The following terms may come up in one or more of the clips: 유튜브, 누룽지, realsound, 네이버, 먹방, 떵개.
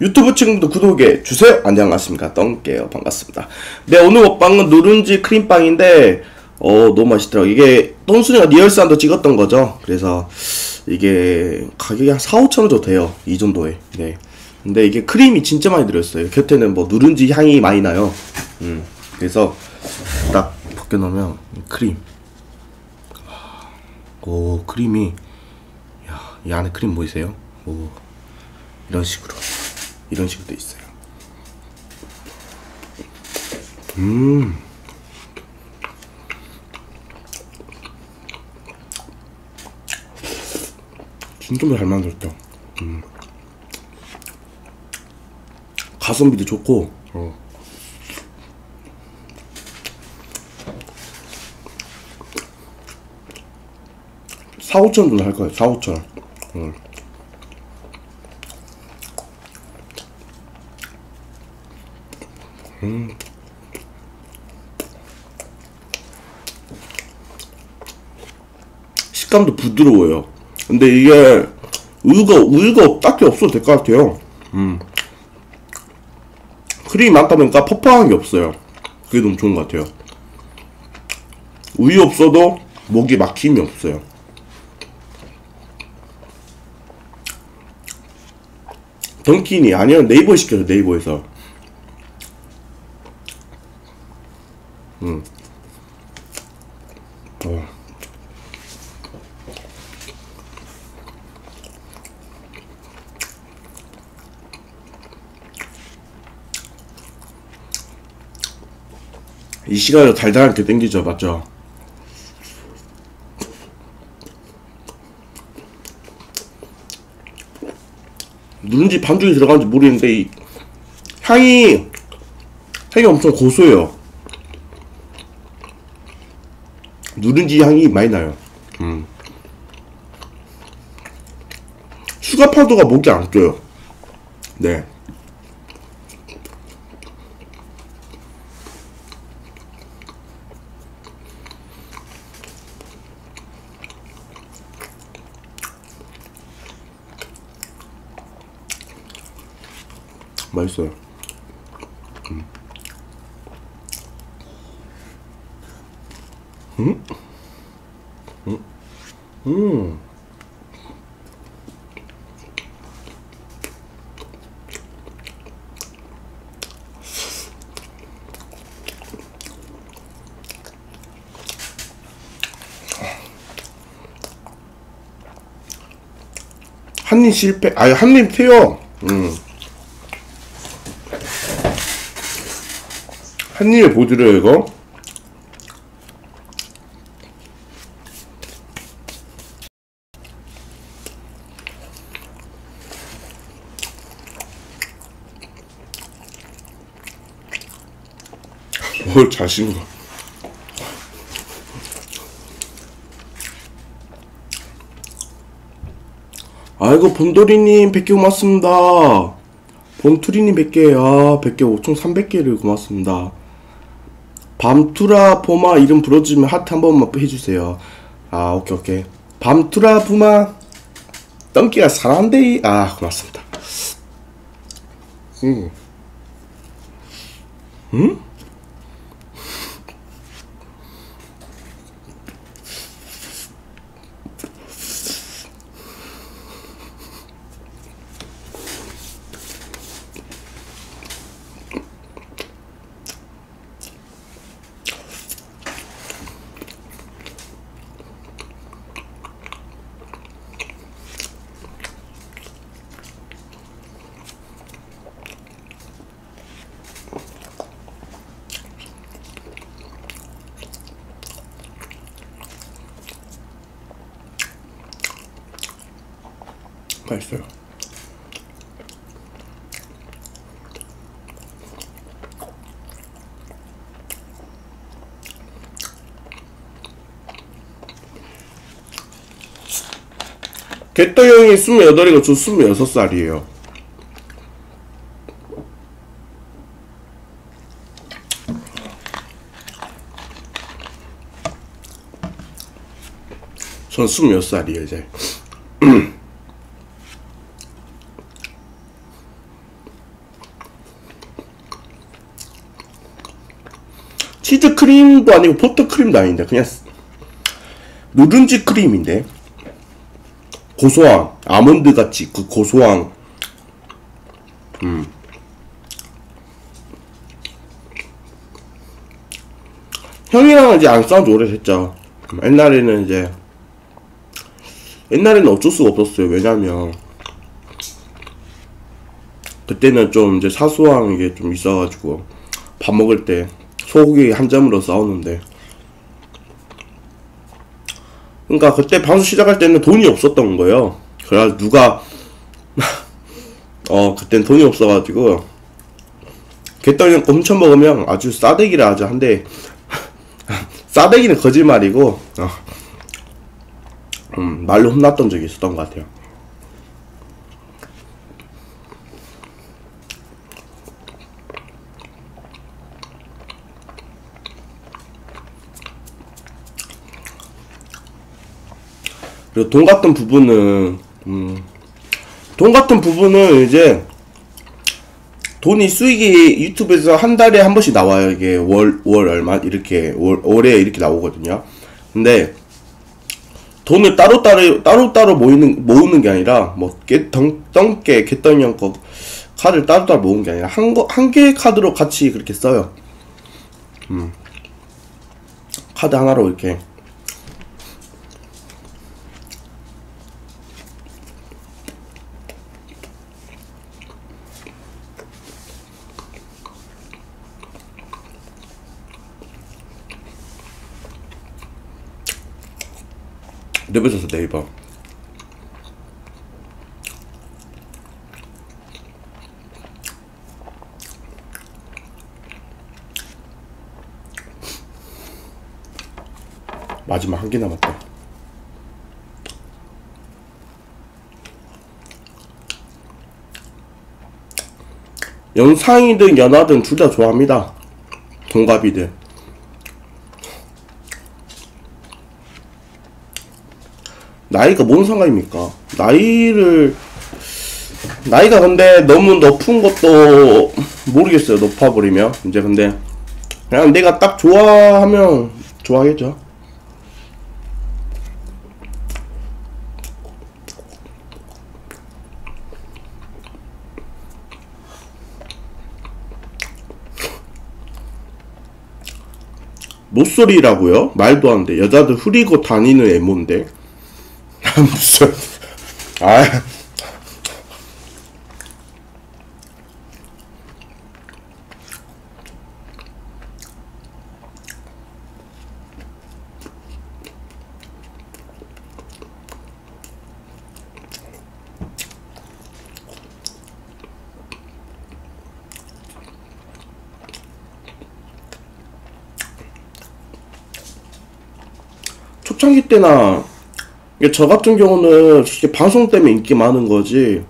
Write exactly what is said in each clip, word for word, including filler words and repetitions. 유튜브 친구도 구독해 주세요. 안녕하십니까, 떵개요. 반갑습니다. 네, 오늘 먹방은 누룽지 크림빵인데 어 너무 맛있더라고. 이게 똥순이가 리얼산도 찍었던 거죠. 그래서 이게 가격이 한 사, 오천 원 정도 돼요, 이 정도에. 네, 근데 이게 크림이 진짜 많이 들어있어요. 곁에는 뭐 누룽지 향이 많이 나요. 음 그래서 딱 벗겨놓으면 크림, 오 크림이, 야, 이 안에 크림 보이세요? 오, 이런 식으로 이런 식으로 돼 있어요. 음. 진짜 잘 만들었다. 음. 가성비도 좋고. 어. 사, 오천 원 정도 할 거예요. 사, 오천 원. 음. 음. 식감도 부드러워요. 근데 이게 우유가 우유가 딱히 없어도 될 것 같아요. 음. 크림이 많다 보니까 퍽퍽한 게 없어요. 그게 너무 좋은 것 같아요. 우유 없어도 목이 막힘이 없어요. 던킨이 아니면 네이버에 시켜서, 네이버에서. 음. 어. 이 시간에 달달하게 땡기죠, 맞죠? 누룽지 반죽이 들어가는지 모르겠는데 이 향이 향이 엄청 고소해요. 누룽지 향이 많이 나요. 음. 슈가 파우더가 목이 안 껴요. 네. 맛있어요. 음. 음? 음? 음. 한입 실패, 아니 한입 태워. 음. 한입에 보드려요, 이거. 뭘 자신감. 아이고, 본돌이님 백 개 고맙습니다. 본투리님 백 개, 아, 백 개 오천삼백 개를 고맙습니다. 밤투라 보마 이름 불러주면 하트 한 번만 해주세요. 아, 오케이, 오케이. 밤투라 보마, 떵개가 사랑한데이. 아, 고맙습니다. 음. 음? 맛있어요. 개떡 형이 스물여덟이고 저 스물여섯 살이에요. 전 스물여섯 살이에요 이제. 치즈크림도 아니고 포트크림도 아닌데 그냥 누룽지 크림인데 고소한 아몬드같이 그 고소한 음. 형이랑은 이제 안 싸운 지 오래됐죠. 옛날에는 이제 옛날에는 어쩔 수가 없었어요. 왜냐면 그때는 좀 이제 사소한 게 좀 있어가지고 밥 먹을 때 소고기 한 점으로 싸웠는데, 그러니까 그때 방송 시작할 때는 돈이 없었던 거예요. 그래서 누가 어 그땐 돈이 없어가지고 개떡이랑 거 훔쳐 먹으면 아주 싸대기라 하죠. 한데 싸대기는 거짓말이고 어, 음, 말로 혼났던 적이 있었던 것 같아요. 그리고 돈 같은 부분은 음, 돈 같은 부분은 이제 돈이 수익이 유튜브에서 한 달에 한 번씩 나와요. 이게 월, 월 얼마 이렇게 월, 월에 이렇게 나오거든요. 근데 돈을 따로따로 따로따로 모이는, 모으는 게 아니라 뭐 깨, 덩, 떵개 개떡이형 거 카드를 따로따로 모은 게 아니라 한 거, 한 개의 카드로 같이 그렇게 써요. 음. 카드 하나로 이렇게 네이버에서 네이버 마지막 한 개 남았다. 연상이든 연하든 둘 다 좋아합니다. 동갑이든. 나이가 뭔 상관입니까? 나이를 나이가 근데 너무 높은 것도 모르겠어요. 높아버리면 이제 근데 그냥 내가 딱 좋아하면 좋아하겠죠. 모쏠이라고요? 말도 안 돼. 여자들 후리고 다니는 애몬데 무슨 아 초창기 때나 저 같은 경우는 솔직히 방송 때문에 인기 많은 거지,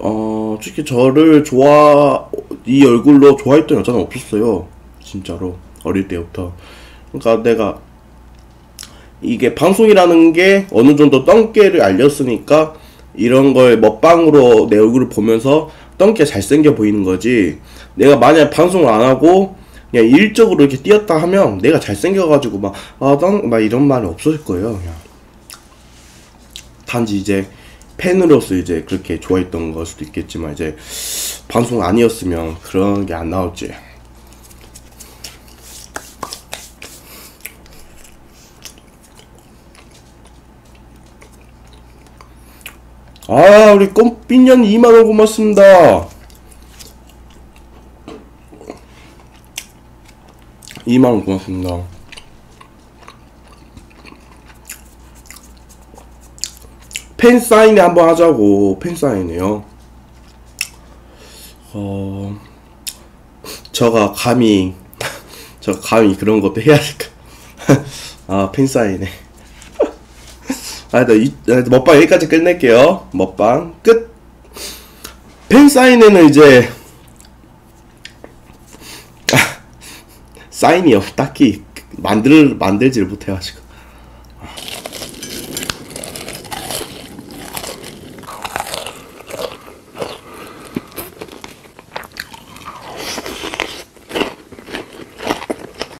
어, 솔직히 저를 좋아, 이 얼굴로 좋아했던 여자는 없었어요. 진짜로. 어릴 때부터. 그러니까 내가, 이게 방송이라는 게 어느 정도 떵개를 알렸으니까, 이런 걸 먹방으로 내 얼굴을 보면서 떵개 잘생겨 보이는 거지, 내가 만약에 방송을 안 하고, 그냥 일적으로 이렇게 뛰었다 하면 내가 잘생겨가지고 막, 아, 떵, 막 이런 말이 없을 거예요. 그냥. 단지 이제 팬으로서 이제 그렇게 좋아했던 걸 수도 있겠지만 이제 방송 아니었으면 그런 게 안 나왔지. 아 우리 꼼삐년 이만 원 고맙습니다. 이만 원 고맙습니다. 팬 사인회 한번 하자고. 팬 사인회요. 어, 저가 감히 저 감히 그런 것도 해야 될까? 아 팬 사인회. 아, 나 이, 먹방 여기까지 끝낼게요. 먹방 끝. 팬 사인회는 이제 사인이요. 딱히 만들 만들지를 못해가지고.